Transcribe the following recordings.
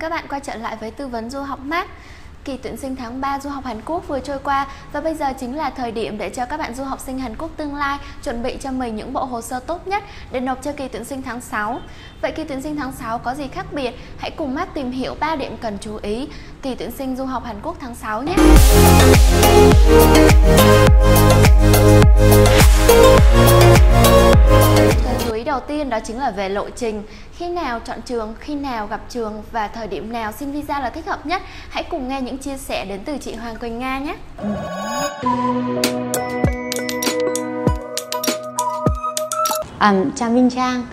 các bạn quay trở lại với tư vấn du học Mát. Kỳ tuyển sinh tháng 3 du học Hàn Quốc vừa trôi qua và bây giờ chính là thời điểm để cho các bạn du học sinh Hàn Quốc tương lai chuẩn bị cho mình những bộ hồ sơ tốt nhất để nộp cho kỳ tuyển sinh tháng 6. Vậy kỳ tuyển sinh tháng 6 có gì khác biệt? Hãy cùng Mát tìm hiểu 3 điểm cần chú ý kỳ tuyển sinh du học Hàn Quốc tháng 6 nhé! Đầu tiên đó chính là về lộ trình, khi nào chọn trường, khi nào gặp trường và thời điểm nào xin visa là thích hợp nhất. Hãy cùng nghe những chia sẻ đến từ chị Hoàng Quỳnh Nga nhé. Chào Minh Trang,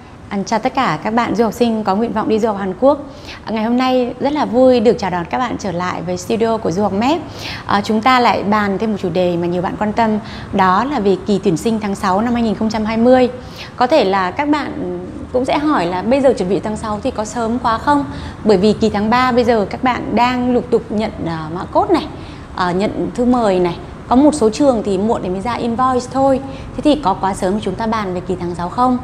chào tất cả các bạn du học sinh có nguyện vọng đi du học Hàn Quốc. Ngày hôm nay rất là vui được chào đón các bạn trở lại với studio của Du học MEP. Chúng ta lại bàn thêm một chủ đề mà nhiều bạn quan tâm, đó là về kỳ tuyển sinh tháng 6 năm 2020. Có thể là các bạn cũng sẽ hỏi là bây giờ chuẩn bị tháng 6 thì có sớm quá không? Bởi vì kỳ tháng 3 bây giờ các bạn đang lục tục nhận mã code này, nhận thư mời này. Có một số trường thì muộn thì mới ra invoice thôi. Thế thì có quá sớm chúng ta bàn về kỳ tháng 6 không?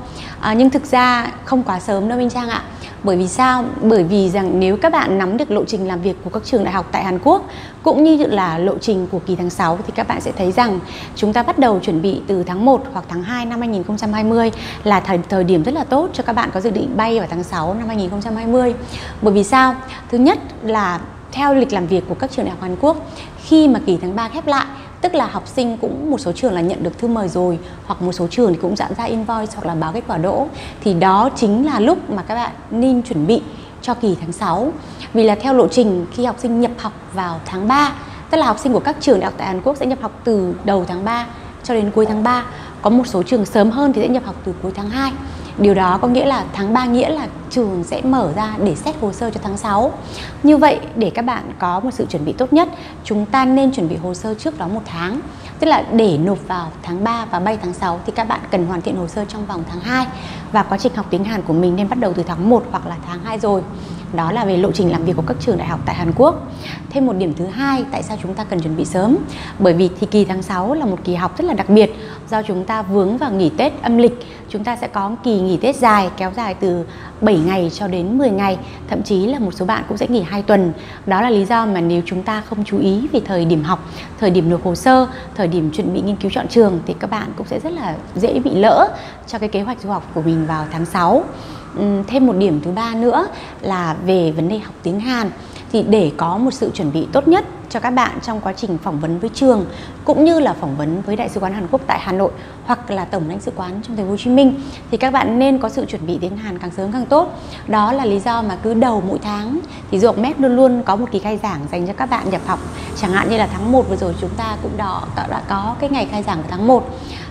Nhưng thực ra không quá sớm đâu Minh Trang ạ. Bởi vì sao? Bởi vì rằng nếu các bạn nắm được lộ trình làm việc của các trường đại học tại Hàn Quốc cũng như là lộ trình của kỳ tháng 6 thì các bạn sẽ thấy rằng chúng ta bắt đầu chuẩn bị từ tháng 1 hoặc tháng 2 năm 2020 là thời điểm rất là tốt cho các bạn có dự định bay vào tháng 6 năm 2020. Bởi vì sao? Thứ nhất là theo lịch làm việc của các trường đại học Hàn Quốc, khi mà kỳ tháng 3 khép lại, tức là học sinh cũng một số trường là nhận được thư mời rồi, hoặc một số trường thì cũng dặn ra invoice hoặc là báo kết quả đỗ, thì đó chính là lúc mà các bạn nên chuẩn bị cho kỳ tháng 6. Vì là theo lộ trình khi học sinh nhập học vào tháng 3, tức là học sinh của các trường đại học tại Hàn Quốc sẽ nhập học từ đầu tháng 3 cho đến cuối tháng 3. Có một số trường sớm hơn thì sẽ nhập học từ cuối tháng 2. Điều đó có nghĩa là tháng 3 nghĩa là trường sẽ mở ra để xét hồ sơ cho tháng 6. Như vậy để các bạn có một sự chuẩn bị tốt nhất, chúng ta nên chuẩn bị hồ sơ trước đó một tháng. Tức là để nộp vào tháng 3 và bay tháng 6 thì các bạn cần hoàn thiện hồ sơ trong vòng tháng 2. Và quá trình học tiếng Hàn của mình nên bắt đầu từ tháng 1 hoặc là tháng 2 rồi. Đó là về lộ trình làm việc của các trường đại học tại Hàn Quốc. Thêm một điểm thứ hai, tại sao chúng ta cần chuẩn bị sớm? Bởi vì thì kỳ tháng 6 là một kỳ học rất là đặc biệt, do chúng ta vướng vào nghỉ Tết âm lịch. Chúng ta sẽ có kỳ nghỉ Tết dài, kéo dài từ 7 ngày cho đến 10 ngày, thậm chí là một số bạn cũng sẽ nghỉ 2 tuần. Đó là lý do mà nếu chúng ta không chú ý về thời điểm học, thời điểm nộp hồ sơ, thời điểm chuẩn bị nghiên cứu chọn trường thì các bạn cũng sẽ rất là dễ bị lỡ cho cái kế hoạch du học của mình vào tháng 6. Thêm một điểm thứ ba nữa là về vấn đề học tiếng Hàn, thì để có một sự chuẩn bị tốt nhất cho các bạn trong quá trình phỏng vấn với trường cũng như là phỏng vấn với Đại sứ quán Hàn Quốc tại Hà Nội hoặc là Tổng lãnh sự quán trong thành phố Hồ Chí Minh, thì các bạn nên có sự chuẩn bị tiếng Hàn càng sớm càng tốt. Đó là lý do mà cứ đầu mỗi tháng thì Du học MEP luôn luôn có một kỳ khai giảng dành cho các bạn nhập học. Chẳng hạn như là tháng 1 vừa rồi chúng ta cũng đã có cái ngày khai giảng của tháng 1.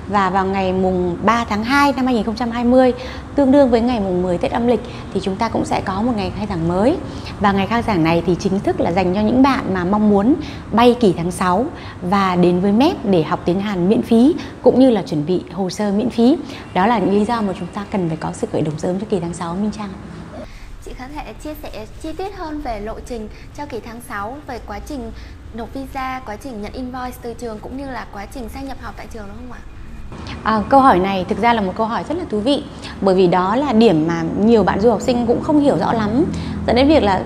Và vào ngày mùng 3 tháng 2 năm 2020, tương đương với ngày mùng 10 Tết âm lịch, thì chúng ta cũng sẽ có một ngày khai giảng mới. Và ngày khai giảng này thì chính thức là dành cho những bạn mà mong muốn bay kỳ tháng 6 và đến với MEP để học tiếng Hàn miễn phí cũng như là chuẩn bị hồ sơ miễn phí. Đó là những lý do mà chúng ta cần phải có sự khởi động sớm cho kỳ tháng 6, Minh Trang. Chị có thể chia sẻ chi tiết hơn về lộ trình cho kỳ tháng 6, về quá trình nộp visa, quá trình nhận invoice từ trường cũng như là quá trình sang nhập học tại trường đúng không ạ? Câu hỏi này thực ra là một câu hỏi rất là thú vị, bởi vì đó là điểm mà nhiều bạn du học sinh cũng không hiểu rõ lắm, dẫn đến việc là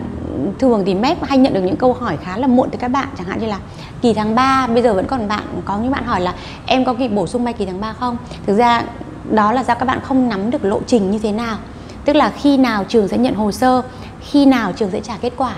thường thì MEP hay nhận được những câu hỏi khá là muộn từ các bạn. Chẳng hạn như là kỳ tháng 3 bây giờ vẫn còn bạn, có những bạn hỏi là em có kịp bổ sung bay kỳ tháng 3 không? Thực ra đó là do các bạn không nắm được lộ trình như thế nào, tức là khi nào trường sẽ nhận hồ sơ, khi nào trường sẽ trả kết quả,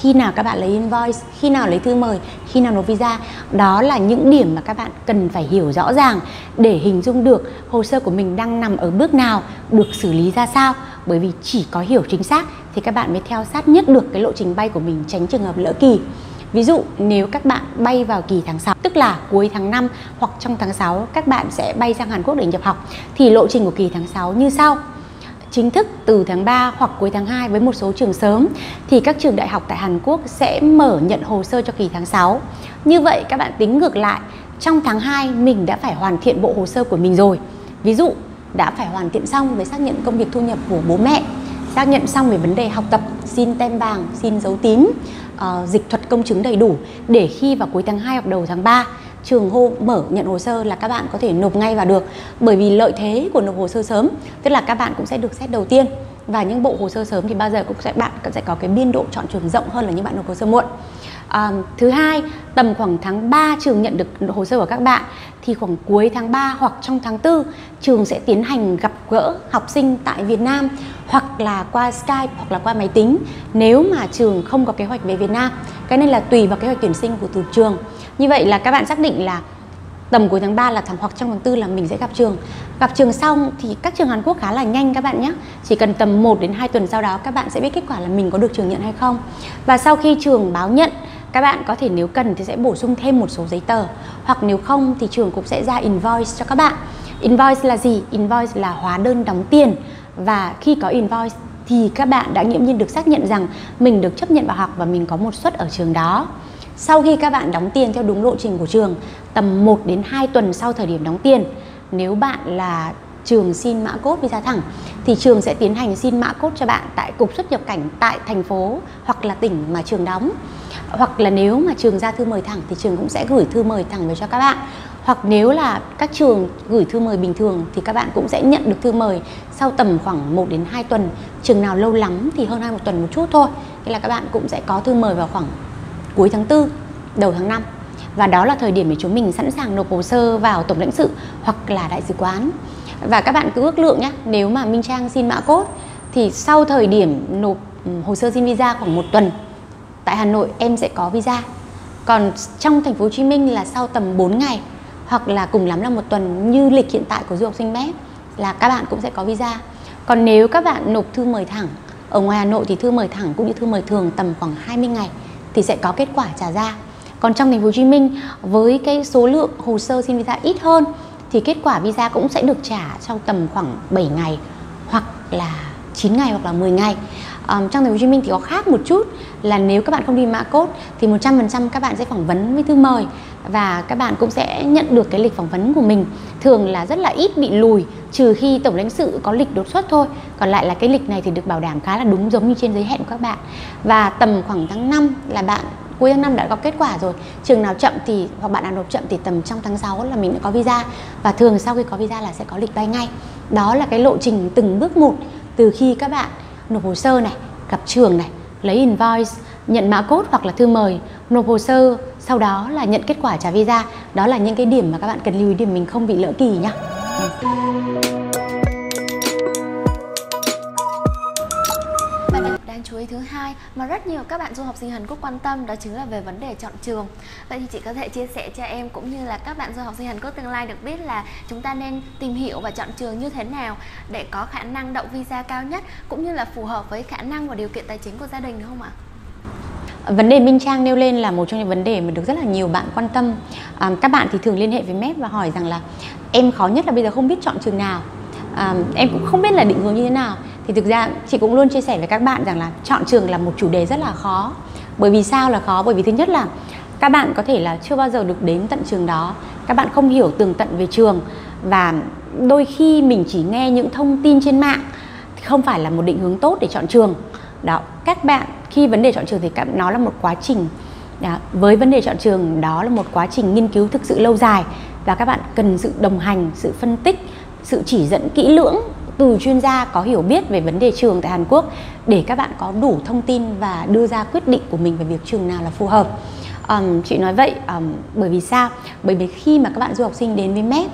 khi nào các bạn lấy invoice, khi nào lấy thư mời, khi nào nộp visa. Đó là những điểm mà các bạn cần phải hiểu rõ ràng để hình dung được hồ sơ của mình đang nằm ở bước nào, được xử lý ra sao. Bởi vì chỉ có hiểu chính xác thì các bạn mới theo sát nhất được cái lộ trình bay của mình, tránh trường hợp lỡ kỳ. Ví dụ nếu các bạn bay vào kỳ tháng 6, tức là cuối tháng 5 hoặc trong tháng 6 các bạn sẽ bay sang Hàn Quốc để nhập học, thì lộ trình của kỳ tháng 6 như sau. Chính thức từ tháng 3 hoặc cuối tháng 2 với một số trường sớm thì các trường đại học tại Hàn Quốc sẽ mở nhận hồ sơ cho kỳ tháng 6. Như vậy các bạn tính ngược lại, trong tháng 2 mình đã phải hoàn thiện bộ hồ sơ của mình rồi. Ví dụ đã phải hoàn thiện xong với xác nhận công việc thu nhập của bố mẹ, xác nhận xong về vấn đề học tập, xin tem vàng, xin dấu tín, dịch thuật công chứng đầy đủ, để khi vào cuối tháng 2 hoặc đầu tháng 3 trường mở nhận hồ sơ là các bạn có thể nộp ngay vào được. Bởi vì lợi thế của nộp hồ sơ sớm, tức là các bạn cũng sẽ được xét đầu tiên, Và những bộ hồ sơ sớm thì bao giờ cũng sẽ bạn sẽ có cái biên độ chọn trường rộng hơn là những bạn nộp hồ sơ muộn. Thứ hai, tầm khoảng tháng 3 trường nhận được hồ sơ của các bạn, thì khoảng cuối tháng 3 hoặc trong tháng 4 trường sẽ tiến hành gặp gỡ học sinh tại Việt Nam, hoặc là qua Skype hoặc là qua máy tính nếu mà trường không có kế hoạch về Việt Nam. Cái này là tùy vào kế hoạch tuyển sinh của từng trường. Như vậy là các bạn xác định là tầm cuối tháng 3 là tháng hoặc trong tháng 4 là mình sẽ gặp trường. Gặp trường xong thì các trường Hàn Quốc khá là nhanh các bạn nhé. Chỉ cần tầm 1 đến 2 tuần sau đó các bạn sẽ biết kết quả là mình có được trường nhận hay không. Và sau khi trường báo nhận, các bạn có thể nếu cần thì sẽ bổ sung thêm một số giấy tờ, hoặc nếu không thì trường cũng sẽ ra invoice cho các bạn. Invoice là gì? Invoice là hóa đơn đóng tiền. Và khi có invoice thì các bạn đã nghiễm nhiên được xác nhận rằng mình được chấp nhận vào học và mình có một suất ở trường đó. Sau khi các bạn đóng tiền theo đúng lộ trình của trường, tầm 1 đến 2 tuần sau thời điểm đóng tiền, nếu bạn là trường xin mã code visa thẳng thì trường sẽ tiến hành xin mã code cho bạn tại Cục Xuất nhập cảnh tại thành phố hoặc là tỉnh mà trường đóng. Hoặc là nếu mà trường ra thư mời thẳng thì trường cũng sẽ gửi thư mời thẳng về cho các bạn. Hoặc nếu là các trường gửi thư mời bình thường thì các bạn cũng sẽ nhận được thư mời sau tầm khoảng 1 đến 2 tuần. Trường nào lâu lắm thì hơn 1 tuần một chút thôi. Thế là các bạn cũng sẽ có thư mời vào khoảng cuối tháng 4, đầu tháng 5. Và đó là thời điểm để chúng mình sẵn sàng nộp hồ sơ vào Tổng lãnh sự hoặc là Đại sứ quán. Và các bạn cứ ước lượng nhé, nếu mà Minh Trang xin mã code thì sau thời điểm nộp hồ sơ xin visa khoảng 1 tuần, tại Hà Nội em sẽ có visa. Còn trong thành phố Hồ Chí Minh là sau tầm 4 ngày hoặc là cùng lắm là 1 tuần như lịch hiện tại của du học sinh MEP là các bạn cũng sẽ có visa. Còn nếu các bạn nộp thư mời thẳng, ở ngoài Hà Nội thì thư mời thẳng cũng như thư mời thường tầm khoảng 20 ngày thì sẽ có kết quả trả ra. Còn trong thành phố Hồ Chí Minh với cái số lượng hồ sơ xin visa ít hơn thì kết quả visa cũng sẽ được trả trong tầm khoảng 7 ngày hoặc là 9 ngày hoặc là 10 ngày. Trong thành phố Hồ Chí Minh thì có khác một chút là nếu các bạn không đi mã code thì 100% các bạn sẽ phỏng vấn với thư mời và các bạn cũng sẽ nhận được cái lịch phỏng vấn của mình. Thường là rất là ít bị lùi, trừ khi tổng lãnh sự có lịch đột xuất thôi. Còn lại là cái lịch này thì được bảo đảm khá là đúng giống như trên giấy hẹn của các bạn. Và tầm khoảng tháng 5 là bạn cuối tháng 5 đã có kết quả rồi. Trường nào chậm thì hoặc bạn nào nộp chậm thì tầm trong tháng 6 là mình đã có visa, và thường sau khi có visa là sẽ có lịch bay ngay. Đó là cái lộ trình từng bước một từ khi các bạn nộp hồ sơ này, gặp trường này, lấy invoice, nhận mã code hoặc là thư mời, nộp hồ sơ, sau đó là nhận kết quả trả visa. Đó là những cái điểm mà các bạn cần lưu ý để mình không bị lỡ kỳ nhá. Đáng chú ý thứ hai mà rất nhiều các bạn du học sinh Hàn Quốc quan tâm đó chính là về vấn đề chọn trường. Vậy thì chị có thể chia sẻ cho em cũng như là các bạn du học sinh Hàn Quốc tương lai được biết là chúng ta nên tìm hiểu và chọn trường như thế nào để có khả năng đậu visa cao nhất cũng như là phù hợp với khả năng và điều kiện tài chính của gia đình, đúng không ạ? Vấn đề Minh Trang nêu lên là một trong những vấn đề mà được rất là nhiều bạn quan tâm. Các bạn thì thường liên hệ với MEP và hỏi rằng là em khó nhất là bây giờ không biết chọn trường nào, em cũng không biết là định hướng như thế nào. Thì thực ra chị cũng luôn chia sẻ với các bạn rằng là chọn trường là một chủ đề rất là khó. Bởi vì sao là khó? Bởi vì thứ nhất là các bạn có thể là chưa bao giờ được đến tận trường đó, các bạn không hiểu tường tận về trường, và đôi khi mình chỉ nghe những thông tin trên mạng thì không phải là một định hướng tốt để chọn trường. Đó, các bạn khi vấn đề chọn trường thì nó là một quá trình. Đó, với vấn đề chọn trường đó là một quá trình nghiên cứu thực sự lâu dài, và các bạn cần sự đồng hành, sự phân tích, sự chỉ dẫn kỹ lưỡng từ chuyên gia có hiểu biết về vấn đề trường tại Hàn Quốc để các bạn có đủ thông tin và đưa ra quyết định của mình về việc trường nào là phù hợp. Chị nói vậy bởi vì sao? Bởi vì khi mà các bạn du học sinh đến với MEP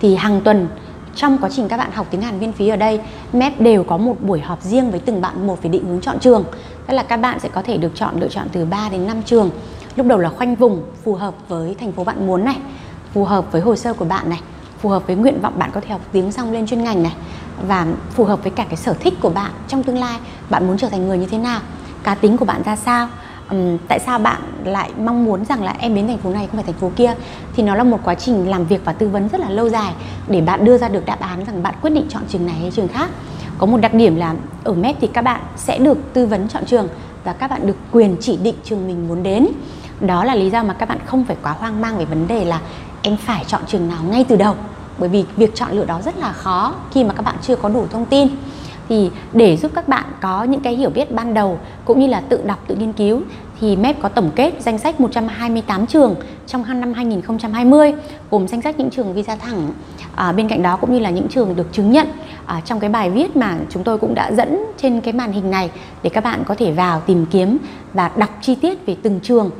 thì hàng tuần trong quá trình các bạn học tiếng Hàn miễn phí ở đây, MEP đều có một buổi họp riêng với từng bạn một về định hướng chọn trường. Tức là các bạn sẽ có thể được lựa chọn từ 3 đến 5 trường. Lúc đầu là khoanh vùng phù hợp với thành phố bạn muốn này, phù hợp với hồ sơ của bạn này, phù hợp với nguyện vọng bạn có thể học tiếng xong lên chuyên ngành này, và phù hợp với cả cái sở thích của bạn trong tương lai. Bạn muốn trở thành người như thế nào, cá tính của bạn ra sao, tại sao bạn lại mong muốn rằng là em đến thành phố này không phải thành phố kia. Thì nó là một quá trình làm việc và tư vấn rất là lâu dài để bạn đưa ra được đáp án rằng bạn quyết định chọn trường này hay trường khác. Có một đặc điểm là ở MEP thì các bạn sẽ được tư vấn chọn trường và các bạn được quyền chỉ định trường mình muốn đến. Đó là lý do mà các bạn không phải quá hoang mang về vấn đề là em phải chọn trường nào ngay từ đầu, bởi vì việc chọn lựa đó rất là khó khi mà các bạn chưa có đủ thông tin. Thì để giúp các bạn có những cái hiểu biết ban đầu cũng như là tự đọc, tự nghiên cứu, thì MEP có tổng kết danh sách 128 trường trong năm 2020, gồm danh sách những trường visa thẳng, bên cạnh đó cũng như là những trường được chứng nhận trong cái bài viết mà chúng tôi cũng đã dẫn trên cái màn hình này để các bạn có thể vào tìm kiếm và đọc chi tiết về từng trường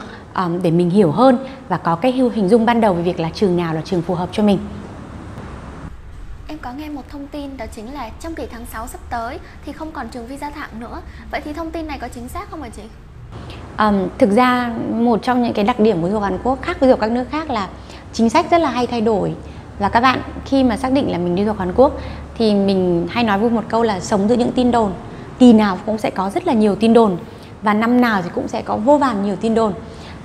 để mình hiểu hơn và có cái hình dung ban đầu về việc là trường nào là trường phù hợp cho mình. Em có nghe một thông tin đó chính là trong kỳ tháng 6 sắp tới thì không còn trường visa thẳng nữa. Vậy thì thông tin này có chính xác không hả chị? Thực ra một trong những cái đặc điểm của du học Hàn Quốc khác với du học các nước khác là chính sách rất là hay thay đổi. Và các bạn khi mà xác định là mình đi du học Hàn Quốc thì mình hay nói vui một câu là sống giữa những tin đồn. Kỳ nào cũng sẽ có rất là nhiều tin đồn và năm nào thì cũng sẽ có vô vàn nhiều tin đồn.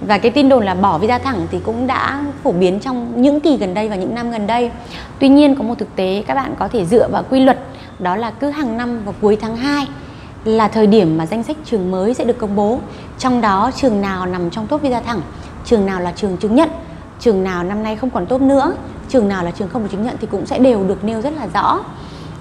Và cái tin đồn là bỏ visa thẳng thì cũng đã phổ biến trong những kỳ gần đây và những năm gần đây. Tuy nhiên có một thực tế các bạn có thể dựa vào quy luật, đó là cứ hàng năm vào cuối tháng 2 là thời điểm mà danh sách trường mới sẽ được công bố. Trong đó trường nào nằm trong top visa thẳng, trường nào là trường chứng nhận, trường nào năm nay không còn top nữa, trường nào là trường không được chứng nhận thì cũng sẽ đều được nêu rất là rõ.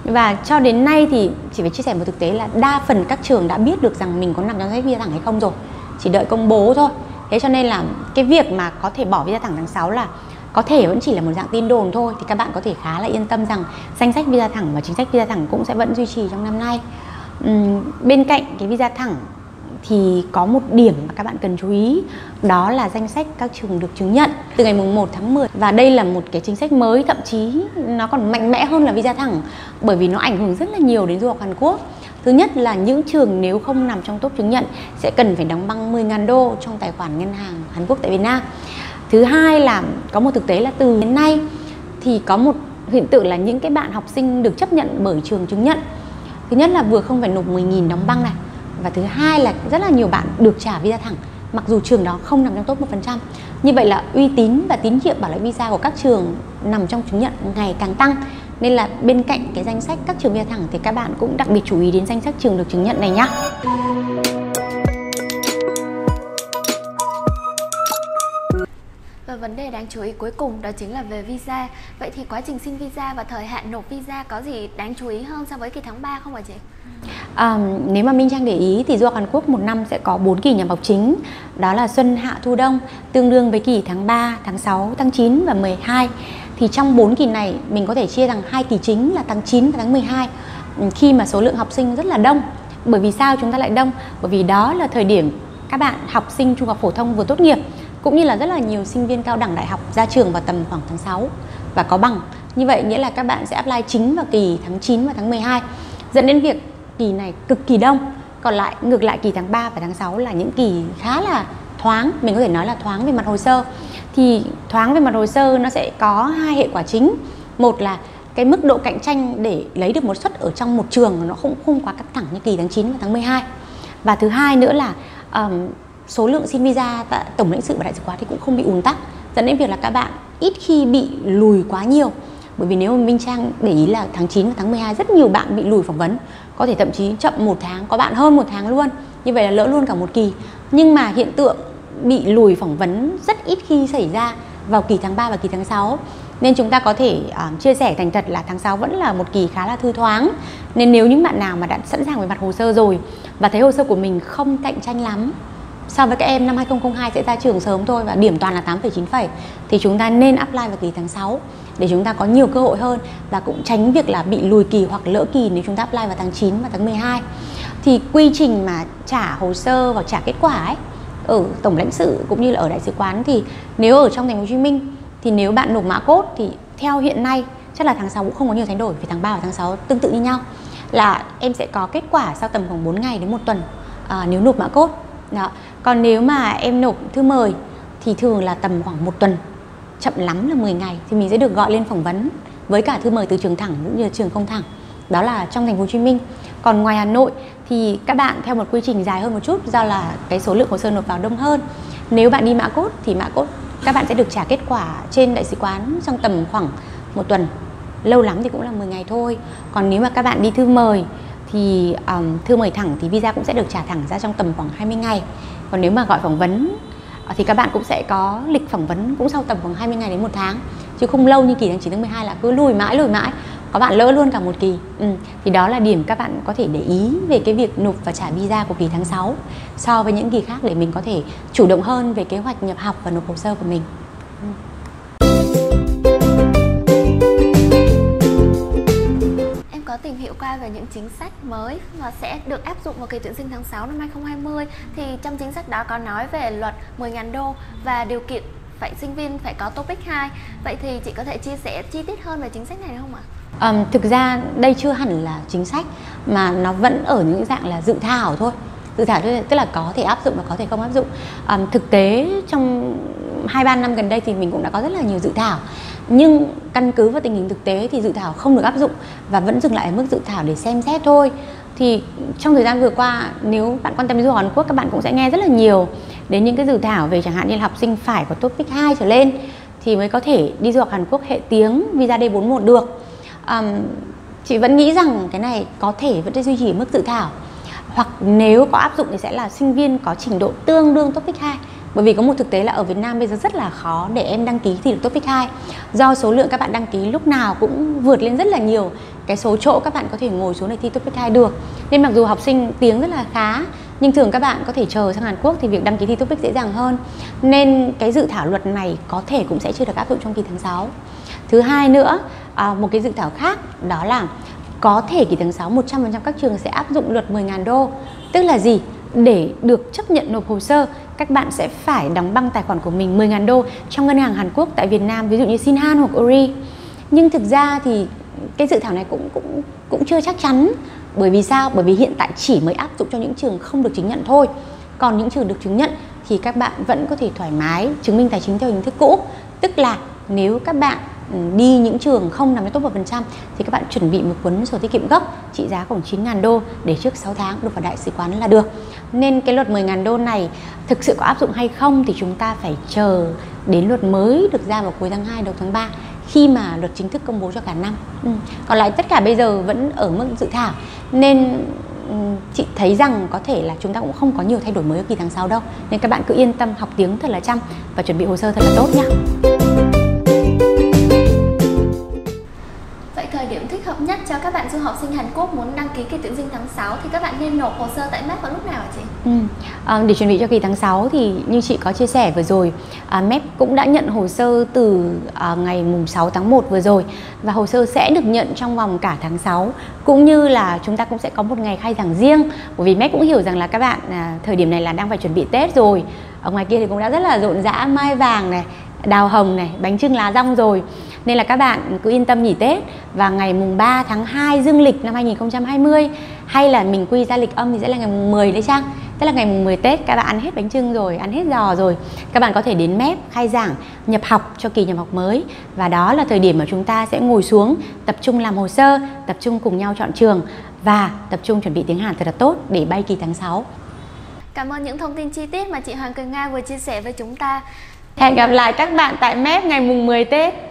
Và cho đến nay thì chỉ phải chia sẻ một thực tế là đa phần các trường đã biết được rằng mình có nằm trong danh sách visa thẳng hay không rồi, chỉ đợi công bố thôi. Thế cho nên là cái việc mà có thể bỏ visa thẳng tháng 6 là có thể vẫn chỉ là một dạng tin đồn thôi, thì các bạn có thể khá là yên tâm rằng danh sách visa thẳng và chính sách visa thẳng cũng sẽ vẫn duy trì trong năm nay. Bên cạnh cái visa thẳng thì có một điểm mà các bạn cần chú ý, đó là danh sách các trường được chứng nhận từ ngày 1 tháng 10. Và đây là một cái chính sách mới, thậm chí nó còn mạnh mẽ hơn là visa thẳng, bởi vì nó ảnh hưởng rất là nhiều đến du học Hàn Quốc. Thứ nhất là những trường nếu không nằm trong top chứng nhận sẽ cần phải đóng băng 10.000 đô trong tài khoản ngân hàng Hàn Quốc tại Việt Nam. Thứ hai là có một thực tế là từ đến nay thì có một hiện tượng là những cái bạn học sinh được chấp nhận bởi trường chứng nhận, thứ nhất là vừa không phải nộp 10.000 đóng băng này, và thứ hai là rất là nhiều bạn được trả visa thẳng mặc dù trường đó không nằm trong top 1%. Như vậy là uy tín và tín nhiệm bảo lãnh visa của các trường nằm trong chứng nhận ngày càng tăng. Nên là bên cạnh cái danh sách các trường visa thẳng thì các bạn cũng đặc biệt chú ý đến danh sách trường được chứng nhận này nhé. Và vấn đề đáng chú ý cuối cùng đó chính là về visa. Vậy thì quá trình xin visa và thời hạn nộp visa có gì đáng chú ý hơn so với kỳ tháng 3 không hả chị? Nếu mà Minh Trang để ý thì du học Hàn Quốc một năm sẽ có 4 kỳ nhập học chính, đó là xuân, hạ, thu, đông, tương đương với kỳ tháng 3, tháng 6, tháng 9 và 12. Thì trong 4 kỳ này mình có thể chia rằng 2 kỳ chính là tháng 9 và tháng 12, khi mà số lượng học sinh rất là đông. Bởi vì sao chúng ta lại đông? Bởi vì đó là thời điểm các bạn học sinh trung học phổ thông vừa tốt nghiệp, cũng như là rất là nhiều sinh viên cao đẳng đại học ra trường vào tầm khoảng tháng 6 và có bằng. Như vậy nghĩa là các bạn sẽ apply chính vào kỳ tháng 9 và tháng 12, dẫn đến việc kỳ này cực kỳ đông. Còn lại ngược lại kỳ tháng 3 và tháng 6 là những kỳ khá là thoáng, mình có thể nói là thoáng về mặt hồ sơ. Thì thoáng về mặt hồ sơ nó sẽ có hai hệ quả chính. Một là cái mức độ cạnh tranh để lấy được một suất ở trong một trường nó không quá căng thẳng như kỳ tháng 9 và tháng 12. Và thứ hai nữa là số lượng xin visa tại tổng lãnh sự và đại sứ quán thì cũng không bị ùn tắc, dẫn đến việc là các bạn ít khi bị lùi quá nhiều. Bởi vì nếu mà Minh Trang để ý là tháng 9 và tháng 12 rất nhiều bạn bị lùi phỏng vấn, có thể thậm chí chậm 1 tháng, có bạn hơn 1 tháng luôn, như vậy là lỡ luôn cả một kỳ. Nhưng mà hiện tượng bị lùi phỏng vấn rất ít khi xảy ra vào kỳ tháng 3 và kỳ tháng 6, nên chúng ta có thể chia sẻ thành thật là tháng 6 vẫn là một kỳ khá là thư thoáng. Nên nếu những bạn nào mà đã sẵn sàng về mặt hồ sơ rồi và thấy hồ sơ của mình không cạnh tranh lắm so với các em năm 2002 sẽ ra trường sớm thôi và điểm toàn là 8,9, thì chúng ta nên apply vào kỳ tháng 6 để chúng ta có nhiều cơ hội hơn và cũng tránh việc là bị lùi kỳ hoặc lỡ kỳ nếu chúng ta apply vào tháng 9 và tháng 12. Thì quy trình mà trả hồ sơ và trả kết quả ấy, ở tổng lãnh sự cũng như là ở đại sứ quán, thì nếu ở trong thành phố Hồ Chí Minh thì nếu bạn nộp mã code thì theo hiện nay chắc là tháng 6 cũng không có nhiều thay đổi, vì tháng 3 và tháng 6 tương tự như nhau, là em sẽ có kết quả sau tầm khoảng 4 ngày đến 1 tuần nếu nộp mã code. Đó. Còn nếu mà em nộp thư mời thì thường là tầm khoảng 1 tuần, chậm lắm là 10 ngày thì mình sẽ được gọi lên phỏng vấn với cả thư mời từ trường thẳng cũng như là trường không thẳng. Đó là trong thành phố Hồ Chí Minh. Còn ngoài Hà Nội thì các bạn theo một quy trình dài hơn một chút, do là cái số lượng hồ sơ nộp vào đông hơn. Nếu bạn đi mã cốt thì mã cốt các bạn sẽ được trả kết quả trên đại sứ quán trong tầm khoảng 1 tuần, lâu lắm thì cũng là 10 ngày thôi. Còn nếu mà các bạn đi thư mời thì thư mời thẳng thì visa cũng sẽ được trả thẳng ra trong tầm khoảng 20 ngày. Còn nếu mà gọi phỏng vấn thì các bạn cũng sẽ có lịch phỏng vấn cũng sau tầm khoảng 20 ngày đến 1 tháng, chứ không lâu như kỳ tháng 9 tháng 12 là cứ lùi mãi. có bạn lỡ luôn cả một kỳ. Thì đó là điểm các bạn có thể để ý về cái việc nộp và trả visa của kỳ tháng 6 so với những kỳ khác, để mình có thể chủ động hơn về kế hoạch nhập học và nộp hồ sơ của mình. Em có tìm hiểu qua về những chính sách mới mà sẽ được áp dụng vào kỳ tuyển sinh tháng 6 năm 2020. Thì trong chính sách đó có nói về luật 10.000 đô và điều kiện sinh viên phải có TOEIC 2. Vậy thì chị có thể chia sẻ chi tiết hơn về chính sách này không ạ? Thực ra đây chưa hẳn là chính sách mà nó vẫn ở những dạng là dự thảo thôi. Dự thảo tức là có thể áp dụng và có thể không áp dụng. Thực tế trong 2-3 năm gần đây thì mình cũng đã có rất là nhiều dự thảo, nhưng căn cứ vào tình hình thực tế thì dự thảo không được áp dụng và vẫn dừng lại ở mức dự thảo để xem xét thôi. Thì trong thời gian vừa qua, nếu bạn quan tâm đến du học Hàn Quốc, các bạn cũng sẽ nghe rất là nhiều đến những cái dự thảo về chẳng hạn như là học sinh phải có TOEIC 2 trở lên thì mới có thể đi du học Hàn Quốc hệ tiếng visa D41 được. Chị vẫn nghĩ rằng cái này có thể vẫn duy trì mức dự thảo, hoặc nếu có áp dụng thì sẽ là sinh viên có trình độ tương đương TOEIC 2. Bởi vì có một thực tế là ở Việt Nam bây giờ rất là khó để em đăng ký thi được TOEIC 2, do số lượng các bạn đăng ký lúc nào cũng vượt lên rất là nhiều cái số chỗ các bạn có thể ngồi xuống để thi TOEIC 2 được. Nên mặc dù học sinh tiếng rất là khá, nhưng thường các bạn có thể chờ sang Hàn Quốc thì việc đăng ký thi TOEIC dễ dàng hơn. Nên cái dự thảo luật này có thể cũng sẽ chưa được áp dụng trong kỳ tháng 6. Thứ hai nữa, một cái dự thảo khác đó là có thể kỳ tháng 6 100% các trường sẽ áp dụng luật 10.000 đô. Tức là gì? Để được chấp nhận nộp hồ sơ, các bạn sẽ phải đóng băng tài khoản của mình 10.000 đô trong ngân hàng Hàn Quốc tại Việt Nam, ví dụ như Shinhan hoặc Ori. Nhưng thực ra thì cái dự thảo này cũng chưa chắc chắn. Bởi vì sao? Bởi vì hiện tại chỉ mới áp dụng cho những trường không được chứng nhận thôi. Còn những trường được chứng nhận thì các bạn vẫn có thể thoải mái chứng minh tài chính theo hình thức cũ. Tức là nếu các bạn đi những trường không nằm trong top 1% thì các bạn chuẩn bị một cuốn sổ tiết kiệm gốc trị giá khoảng 9.000 đô để trước 6 tháng nộp vào đại sứ quán là được. Nên cái luật 10.000 đô này thực sự có áp dụng hay không thì chúng ta phải chờ đến luật mới được ra vào cuối tháng 2 đầu tháng 3, khi mà luật chính thức công bố cho cả năm. Còn lại tất cả bây giờ vẫn ở mức dự thảo, nên chị thấy rằng có thể là chúng ta cũng không có nhiều thay đổi mới ở kỳ tháng 6 đâu. Nên các bạn cứ yên tâm học tiếng thật là chăm và chuẩn bị hồ sơ thật là tốt nhé. Thời điểm thích hợp nhất cho các bạn du học sinh Hàn Quốc muốn đăng ký kỳ tuyển sinh tháng 6 thì các bạn nên nộp hồ sơ tại MEP vào lúc nào hả chị? Để chuẩn bị cho kỳ tháng 6 thì như chị có chia sẻ vừa rồi, MEP cũng đã nhận hồ sơ từ ngày mùng 6 tháng 1 vừa rồi, và hồ sơ sẽ được nhận trong vòng cả tháng 6, cũng như là chúng ta cũng sẽ có một ngày khai giảng riêng, bởi vì MEP cũng hiểu rằng là các bạn thời điểm này là đang phải chuẩn bị Tết rồi. Ở ngoài kia thì cũng đã rất là rộn rã mai vàng này, đào hồng này, bánh chưng lá rong rồi. Nên là các bạn cứ yên tâm nghỉ Tết, và ngày mùng 3 tháng 2 dương lịch năm 2020, hay là mình quy ra lịch âm thì sẽ là ngày mùng 10 đấy Trang. Tức là ngày mùng 10 Tết các bạn ăn hết bánh chưng rồi, ăn hết giò rồi, các bạn có thể đến MEP khai giảng nhập học cho kỳ nhập học mới. Và đó là thời điểm mà chúng ta sẽ ngồi xuống tập trung làm hồ sơ, tập trung cùng nhau chọn trường và tập trung chuẩn bị tiếng Hàn thật là tốt để bay kỳ tháng 6. Cảm ơn những thông tin chi tiết mà chị Hoàng Quỳnh Nga vừa chia sẻ với chúng ta. Hẹn gặp lại các bạn tại MEP ngày mùng 10 Tết.